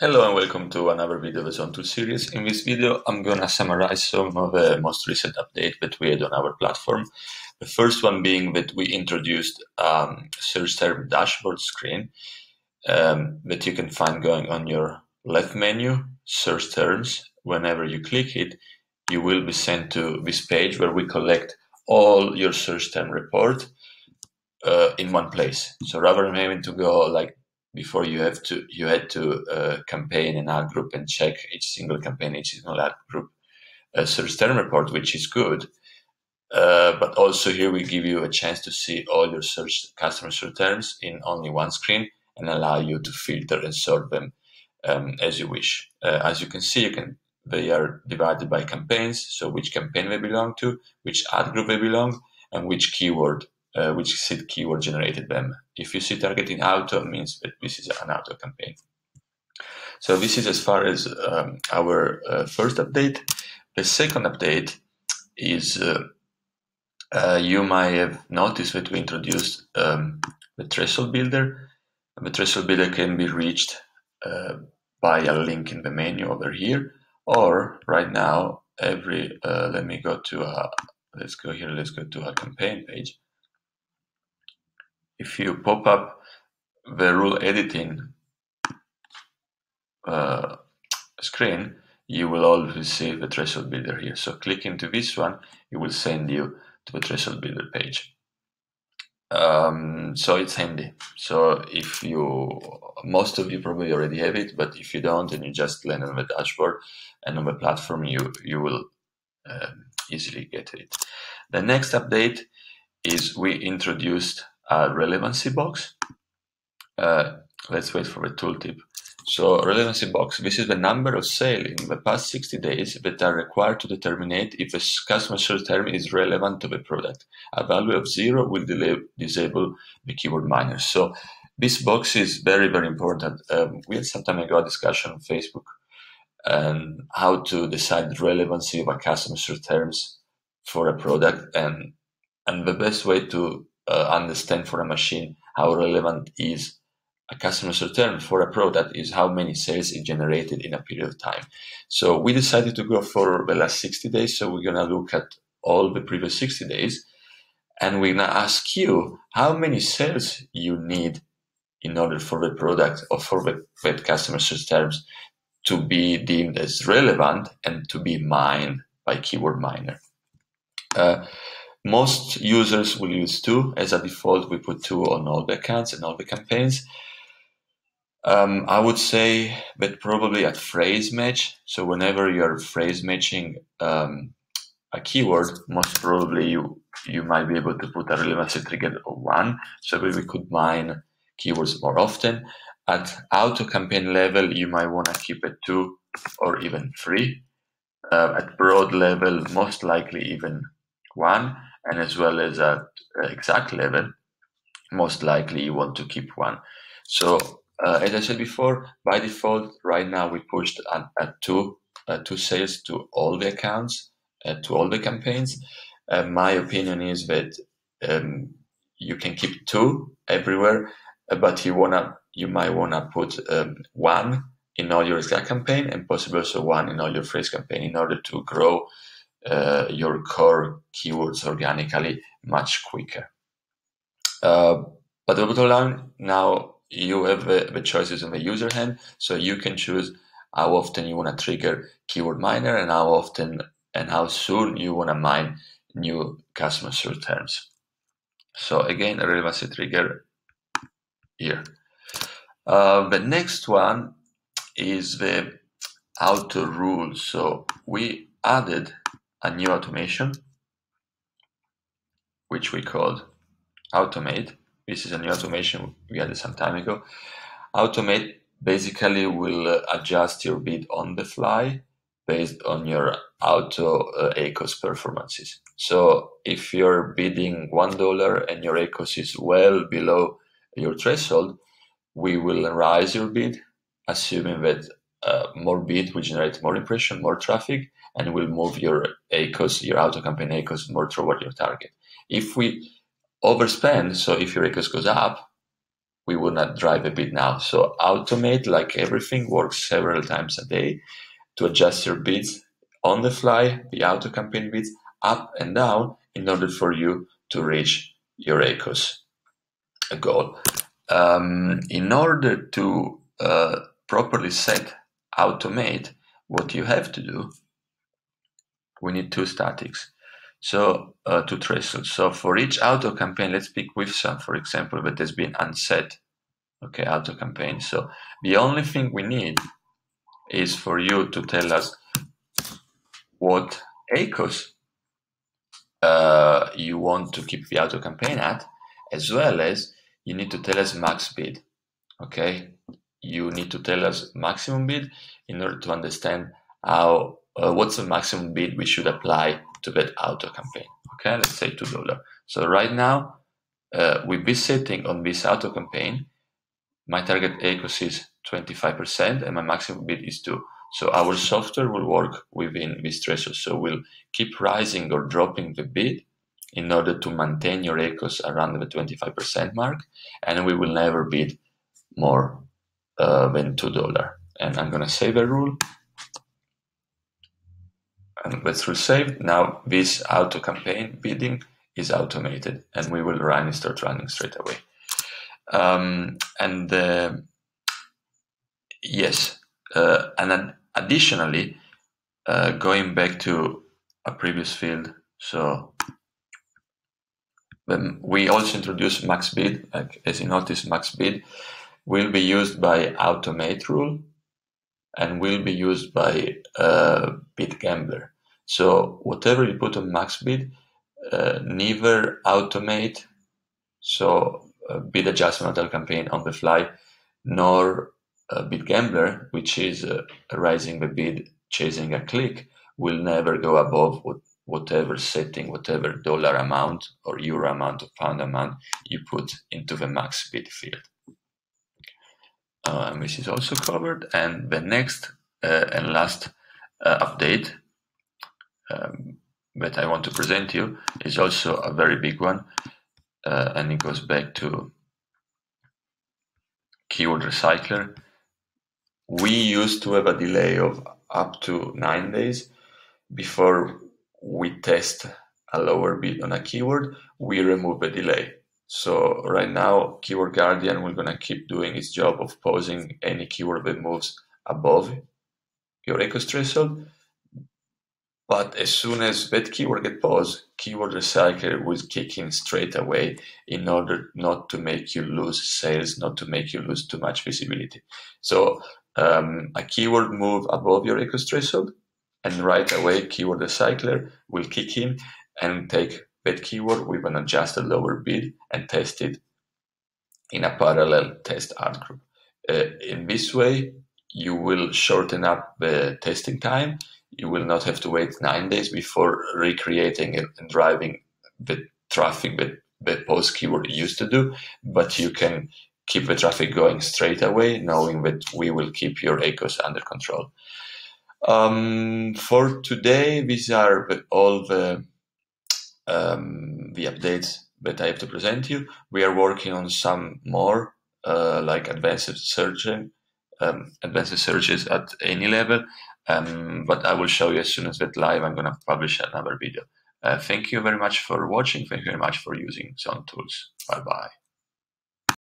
Hello and welcome to another video of the Zon.Tools series. In this video, I'm going to summarize some of the most recent updates that we had on our platform. The first one being that we introduced search term dashboard screen that you can find going on your left menu, search terms. Whenever you click it, you will be sent to this page where we collect all your search term report in one place. So rather than having to go like before you had to campaign and ad group and check each single campaign, each single ad group search term report, which is good. But also here we give you a chance to see all your customer search terms in only one screen and allow you to filter and sort them as you wish. As you can see, they are divided by campaigns, so which campaign they belong to, which ad group they belong, and which keyword. Which seed keyword generated them. If you see targeting auto, it means that this is an auto campaign. So this is as far as our first update. The second update is you might have noticed that we introduced the threshold builder. The threshold builder can be reached by a link in the menu over here, or right now every let's go to a campaign page. If you pop up the rule editing screen, you will always see the threshold builder here. So click into this one, it will send you to the threshold builder page. So it's handy. So if you, most of you probably already have it, but if you don't and you just land on the dashboard and on the platform, you will easily get it. The next update is we introduced a relevancy box. Let's wait for the tooltip. So relevancy box, this is the number of sales in the past 60 days that are required to determine if a customer search term is relevant to the product. A value of 0 will disable the keyword miner. So this box is very, very important. We had some time ago a discussion on Facebook on how to decide the relevancy of a customer search terms for a product, and the best way to understand for a machine how relevant is a customer's return for a product is how many sales it generated in a period of time. So we decided to go for the last 60 days. So we're going to look at all the previous 60 days, and we're going to ask you how many sales you need in order for the product or for the customer's terms to be deemed as relevant and to be mined by Keyword Miner. Most users will use 2. As a default, we put 2 on all the accounts and all the campaigns. I would say that probably at phrase match. So whenever you're phrase matching a keyword, most probably you might be able to put a relevancy trigger of 1, so that we could mine keywords more often. At auto campaign level, you might want to keep it 2 or even 3. At broad level, most likely even 1. And as well as at exact level, most likely you want to keep 1. So as I said before, by default, right now we pushed two sales to all the accounts, to all the campaigns. My opinion is that you can keep 2 everywhere, but you might wanna put 1 in all your exact campaign and possibly also 1 in all your phrase campaign in order to grow your core keywords organically much quicker. But the bottom line, now you have the choices on the user hand, so you can choose how often you want to trigger Keyword Miner and how often and how soon you want to mine new customer search terms. So again, a relevancy trigger here. The next one is the auto rule. So we added a new automation, which we called Auto-Mate. This is a new automation we added some time ago. Auto-Mate basically will adjust your bid on the fly based on your auto ACOS performances. So if you're bidding $1 and your ACOS is well below your threshold, we will rise your bid, assuming that more bid will generate more impression, more traffic, and will move your ACOS, your auto campaign ACOS, more toward your target. If we overspend, so if your ACOS goes up, we will not drive a bid now. So Auto-Mate, like everything, works several times a day to adjust your bids on the fly, the auto-campaign bids, up and down, in order for you to reach your ACOS goal. In order to properly set Auto-Mate, what you have to do, we need two statics. So two traces. So for each auto campaign, let's pick with some, for example, that has been unset. Okay, auto campaign. So the only thing we need is for you to tell us what ACOS you want to keep the auto campaign at, as well as you need to tell us max bid. Okay, you need to tell us maximum bid in order to understand how what's the maximum bid we should apply to that auto campaign. Okay, let's say $2. So right now, with this setting on this auto campaign, my target ACOS is 25% and my maximum bid is 2. So our software will work within this threshold. So we'll keep rising or dropping the bid in order to maintain your ACOS around the 25% mark, and we will never bid more than $2. And I'm gonna save a rule. And let's resave. Now this auto campaign bidding is automated, and we will run and start running straight away. Additionally, going back to a previous field, so we also introduce max bid. Like, as you notice, max bid will be used by Auto-Mate rule and will be used by BidGambler. So whatever you put on max bid, neither Auto-Mate, so bid adjustment auto campaign on the fly, nor BidGambler, which is raising the bid, chasing a click, will never go above whatever setting, whatever dollar amount or euro amount or pound amount you put into the max bid field. Which is also covered. And the next and last update that I want to present you is also a very big one, and it goes back to Keyword Recycler. We used to have a delay of up to 9 days before we test a lower bid on a keyword. We remove the delay. So right now, Keyword Guardian, we're going to keep doing its job of pausing any keyword that moves above your ACOS threshold. But as soon as that keyword gets paused, Keyword Recycler will kick in straight away in order not to make you lose sales, not to make you lose too much visibility. So a keyword move above your ACOS threshold, and right away, Keyword Recycler will kick in and take that keyword with an adjusted lower bid and test it in a parallel test art group. In this way, you will shorten up the testing time. You will not have to wait 9 days before recreating and driving the traffic that the post keyword used to do, but you can keep the traffic going straight away, knowing that we will keep your ACOS under control. For today, these are all the updates that I have to present you. We are working on some more, like advanced searches at any level, but I will show you as soon as that's live. I'm going to publish another video. Thank you very much for watching. Thank you very much for using Zon.Tools. Bye bye.